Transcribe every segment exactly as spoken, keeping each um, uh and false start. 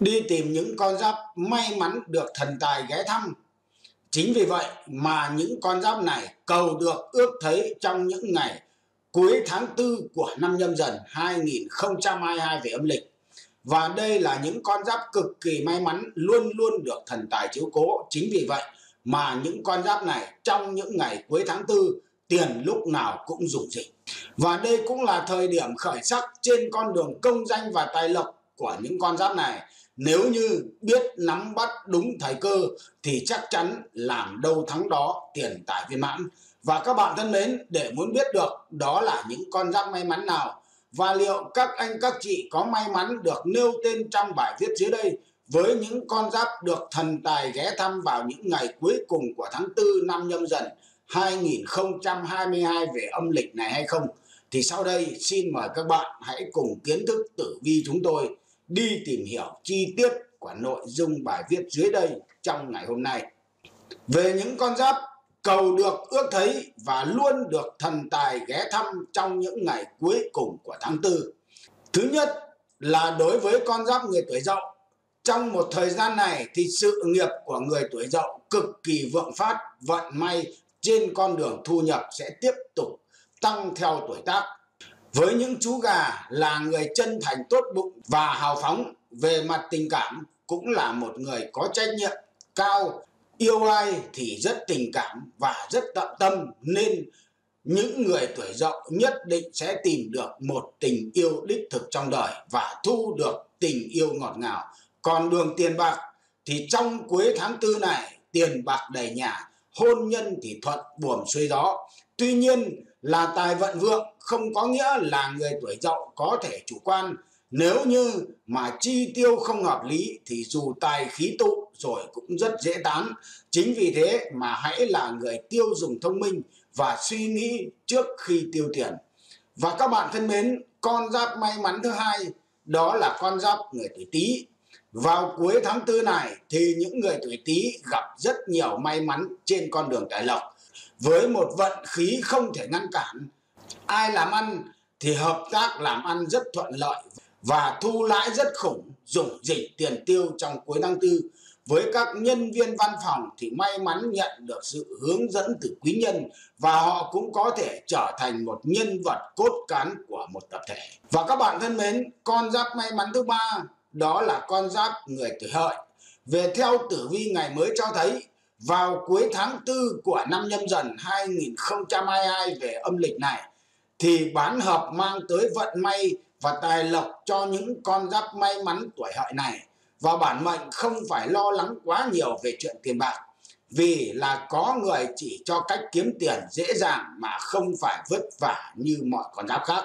đi tìm những con giáp may mắn được thần tài ghé thăm. Chính vì vậy mà những con giáp này cầu được ước thấy trong những ngày cuối tháng tư của năm Nhâm Dần hai nghìn không trăm hai mươi hai về âm lịch. Và đây là những con giáp cực kỳ may mắn, luôn luôn được thần tài chiếu cố. Chính vì vậy mà những con giáp này trong những ngày cuối tháng tư, tiền lúc nào cũng rủng rỉnh. Và đây cũng là thời điểm khởi sắc trên con đường công danh và tài lộc của những con giáp này. Nếu như biết nắm bắt đúng thời cơ thì chắc chắn làm đâu thắng đó, tiền tài viên mãn. Và các bạn thân mến, để muốn biết được đó là những con giáp may mắn nào và liệu các anh các chị có may mắn được nêu tên trong bài viết dưới đây với những con giáp được thần tài ghé thăm vào những ngày cuối cùng của tháng tư năm Nhâm Dần hai nghìn không trăm hai mươi hai về âm lịch này hay không, thì sau đây xin mời các bạn hãy cùng kiến thức tử vi chúng tôi đi tìm hiểu chi tiết của nội dung bài viết dưới đây trong ngày hôm nay. Về những con giáp cầu được ước thấy và luôn được thần tài ghé thăm trong những ngày cuối cùng của tháng tư. Thứ nhất là đối với con giáp người tuổi Dậu. Trong một thời gian này thì sự nghiệp của người tuổi Dậu cực kỳ vượng phát, vận may trên con đường thu nhập sẽ tiếp tục tăng theo tuổi tác. Với những chú gà là người chân thành, tốt bụng và hào phóng, về mặt tình cảm cũng là một người có trách nhiệm cao, yêu ai thì rất tình cảm và rất tận tâm, nên những người tuổi Dậu nhất định sẽ tìm được một tình yêu đích thực trong đời và thu được tình yêu ngọt ngào. Còn đường tiền bạc thì trong cuối tháng tư này tiền bạc đầy nhà, hôn nhân thì thuận buồm xuôi gió. Tuy nhiên là tài vận vượng không có nghĩa là người tuổi Dậu có thể chủ quan. Nếu như mà chi tiêu không hợp lý thì dù tài khí tụ rồi cũng rất dễ tán. Chính vì thế mà hãy là người tiêu dùng thông minh và suy nghĩ trước khi tiêu tiền. Và các bạn thân mến, con giáp may mắn thứ hai đó là con giáp người tuổi Tý. Vào cuối tháng tư này thì những người tuổi Tý gặp rất nhiều may mắn trên con đường tài lộc. Với một vận khí không thể ngăn cản, ai làm ăn thì hợp tác làm ăn rất thuận lợi và thu lãi rất khủng, rủng rỉnh tiền tiêu trong cuối tháng tư. Với các nhân viên văn phòng thì may mắn nhận được sự hướng dẫn từ quý nhân và họ cũng có thể trở thành một nhân vật cốt cán của một tập thể. Và các bạn thân mến, con giáp may mắn thứ ba đó là con giáp người tuổi Hợi. Về theo tử vi ngày mới cho thấy vào cuối tháng tư của năm Nhâm Dần hai nghìn không trăm hai mươi hai về âm lịch này thì bán hợp mang tới vận may và tài lộc cho những con giáp may mắn tuổi Hợi này. Và bản mệnh không phải lo lắng quá nhiều về chuyện tiền bạc, vì là có người chỉ cho cách kiếm tiền dễ dàng mà không phải vất vả như mọi con giáp khác.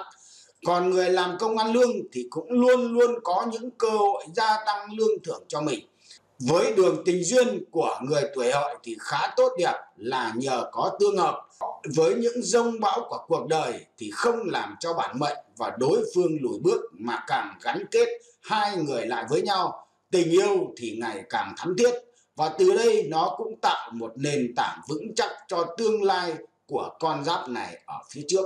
Còn người làm công ăn lương thì cũng luôn luôn có những cơ hội gia tăng lương thưởng cho mình. Với đường tình duyên của người tuổi Hợi thì khá tốt đẹp là nhờ có tương hợp với những dông bão của cuộc đời thì không làm cho bản mệnh và đối phương lùi bước mà càng gắn kết hai người lại với nhau. Tình yêu thì ngày càng thắm thiết và từ đây nó cũng tạo một nền tảng vững chắc cho tương lai của con giáp này ở phía trước.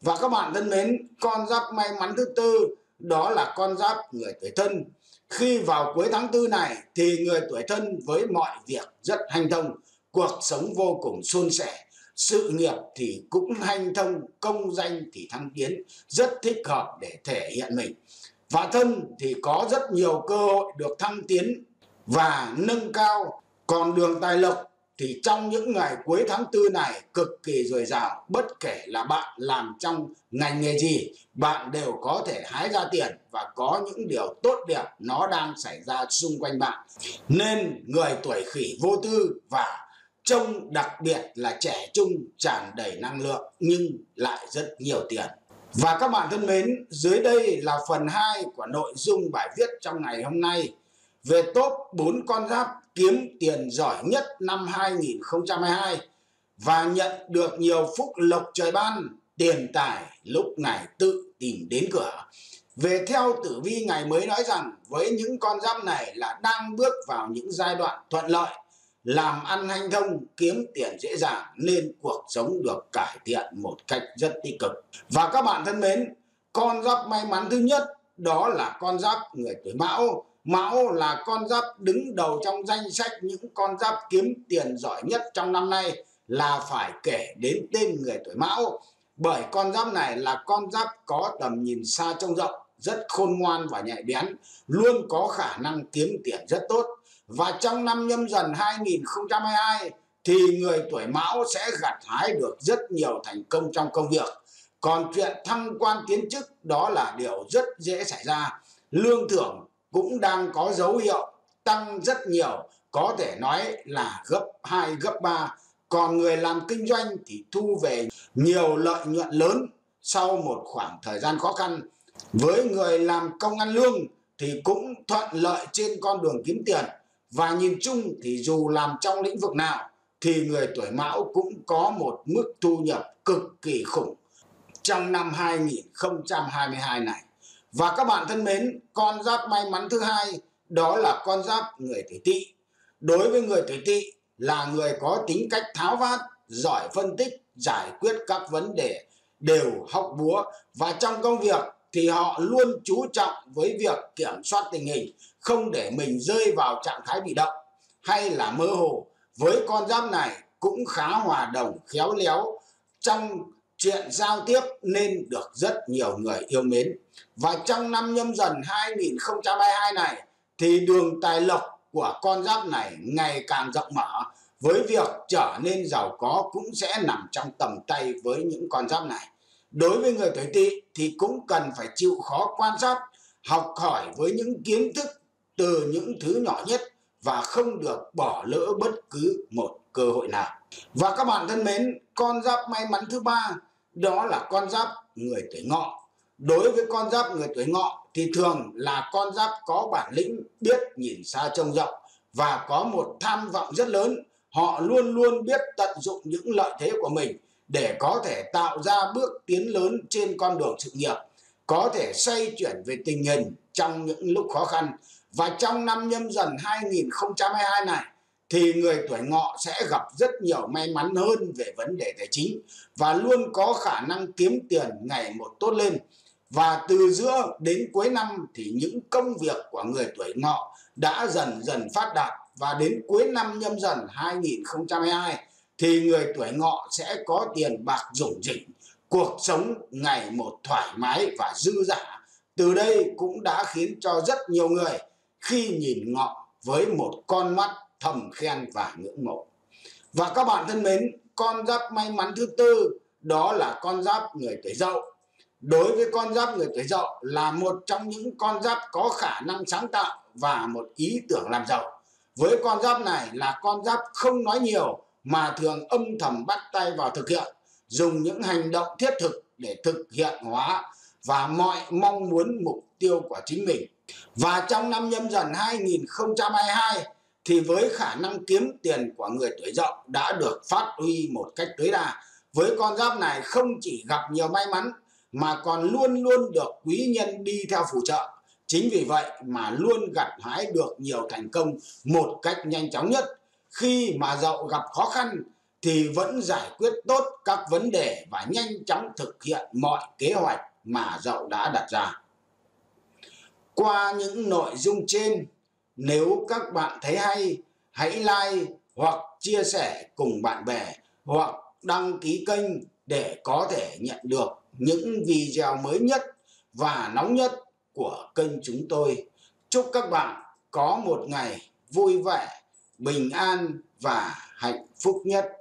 Và các bạn thân mến, con giáp may mắn thứ tư đó là con giáp người tuổi Thân. Khi vào cuối tháng tư này thì người tuổi Thân với mọi việc rất hanh thông, cuộc sống vô cùng suôn sẻ, sự nghiệp thì cũng hanh thông, công danh thì thăng tiến, rất thích hợp để thể hiện mình. Và Thân thì có rất nhiều cơ hội được thăng tiến và nâng cao. Còn đường tài lộc thì trong những ngày cuối tháng tư này cực kỳ dồi dào, bất kể là bạn làm trong ngành nghề gì, bạn đều có thể hái ra tiền và có những điều tốt đẹp nó đang xảy ra xung quanh bạn. Nên người tuổi Khỉ vô tư và trông đặc biệt là trẻ trung, tràn đầy năng lượng nhưng lại rất nhiều tiền. Và các bạn thân mến, dưới đây là phần hai của nội dung bài viết trong ngày hôm nay về top bốn con giáp kiếm tiền giỏi nhất năm hai nghìn không trăm hai mươi hai và nhận được nhiều phúc lộc trời ban, tiền tài lúc này tự tìm đến cửa. Về theo tử vi ngày mới nói rằng với những con giáp này là đang bước vào những giai đoạn thuận lợi, làm ăn hanh thông, kiếm tiền dễ dàng nên cuộc sống được cải thiện một cách rất tích cực. Và các bạn thân mến, con giáp may mắn thứ nhất đó là con giáp người tuổi Mão. Mão là con giáp đứng đầu trong danh sách những con giáp kiếm tiền giỏi nhất trong năm nay là phải kể đến tên người tuổi Mão. Bởi con giáp này là con giáp có tầm nhìn xa trông rộng, rất khôn ngoan và nhạy bén, luôn có khả năng kiếm tiền rất tốt. Và trong năm Nhâm Dần hai nghìn không trăm hai mươi hai thì người tuổi Mão sẽ gặt hái được rất nhiều thành công trong công việc. Còn chuyện thăng quan tiến chức đó là điều rất dễ xảy ra. Lương thưởng cũng đang có dấu hiệu tăng rất nhiều, có thể nói là gấp hai, gấp ba. Còn người làm kinh doanh thì thu về nhiều lợi nhuận lớn sau một khoảng thời gian khó khăn. Với người làm công ăn lương thì cũng thuận lợi trên con đường kiếm tiền. Và nhìn chung thì dù làm trong lĩnh vực nào thì người tuổi Mão cũng có một mức thu nhập cực kỳ khủng trong năm hai nghìn không trăm hai mươi hai này. Và các bạn thân mến, con giáp may mắn thứ hai đó là con giáp người tuổi Tỵ. Đối với người tuổi Tỵ là người có tính cách tháo vát, giỏi phân tích, giải quyết các vấn đề đều hóc búa, và trong công việc thì họ luôn chú trọng với việc kiểm soát tình hình, không để mình rơi vào trạng thái bị động hay là mơ hồ. Với con giáp này cũng khá hòa đồng, khéo léo trong chuyện giao tiếp nên được rất nhiều người yêu mến. Và trong năm Nhâm Dần hai nghìn không trăm hai mươi hai này thì đường tài lộc của con giáp này ngày càng rộng mở, với việc trở nên giàu có cũng sẽ nằm trong tầm tay với những con giáp này. Đối với người tuổi Tỵ thì cũng cần phải chịu khó quan sát, học hỏi với những kiến thức từ những thứ nhỏ nhất và không được bỏ lỡ bất cứ một cơ hội nào. Và các bạn thân mến, con giáp may mắn thứ ba đó là con giáp người tuổi Ngọ. Đối với con giáp người tuổi Ngọ thì thường là con giáp có bản lĩnh, biết nhìn xa trông rộng và có một tham vọng rất lớn. Họ luôn luôn biết tận dụng những lợi thế của mình để có thể tạo ra bước tiến lớn trên con đường sự nghiệp, có thể xoay chuyển về tình hình trong những lúc khó khăn. Và trong năm Nhâm Dần hai nghìn không trăm hai mươi hai này thì người tuổi Ngọ sẽ gặp rất nhiều may mắn hơn về vấn đề tài chính và luôn có khả năng kiếm tiền ngày một tốt lên. Và từ giữa đến cuối năm thì những công việc của người tuổi Ngọ đã dần dần phát đạt, và đến cuối năm Nhâm Dần hai nghìn không trăm hai mươi hai thì người tuổi Ngọ sẽ có tiền bạc rủng rỉnh, cuộc sống ngày một thoải mái và dư dả. Từ đây cũng đã khiến cho rất nhiều người khi nhìn Ngọ với một con mắt thầm khen và ngưỡng mộ. Và các bạn thân mến, con giáp may mắn thứ tư đó là con giáp người tuổi Dậu. Đối với con giáp người tuổi Dậu là một trong những con giáp có khả năng sáng tạo và một ý tưởng làm giàu. Với con giáp này là con giáp không nói nhiều mà thường âm thầm bắt tay vào thực hiện, dùng những hành động thiết thực để thực hiện hóa và mọi mong muốn mục tiêu của chính mình. Và trong năm Nhâm Dần hai nghìn không trăm hai mươi hai thì với khả năng kiếm tiền của người tuổi Dậu đã được phát huy một cách tối đa. Với con giáp này không chỉ gặp nhiều may mắn mà còn luôn luôn được quý nhân đi theo phù trợ. Chính vì vậy mà luôn gặt hái được nhiều thành công một cách nhanh chóng nhất. Khi mà Dậu gặp khó khăn thì vẫn giải quyết tốt các vấn đề và nhanh chóng thực hiện mọi kế hoạch mà Dậu đã đặt ra. Qua những nội dung trên, nếu các bạn thấy hay, hãy like hoặc chia sẻ cùng bạn bè hoặc đăng ký kênh để có thể nhận được những video mới nhất và nóng nhất của kênh chúng tôi. Chúc các bạn có một ngày vui vẻ, bình an và hạnh phúc nhất.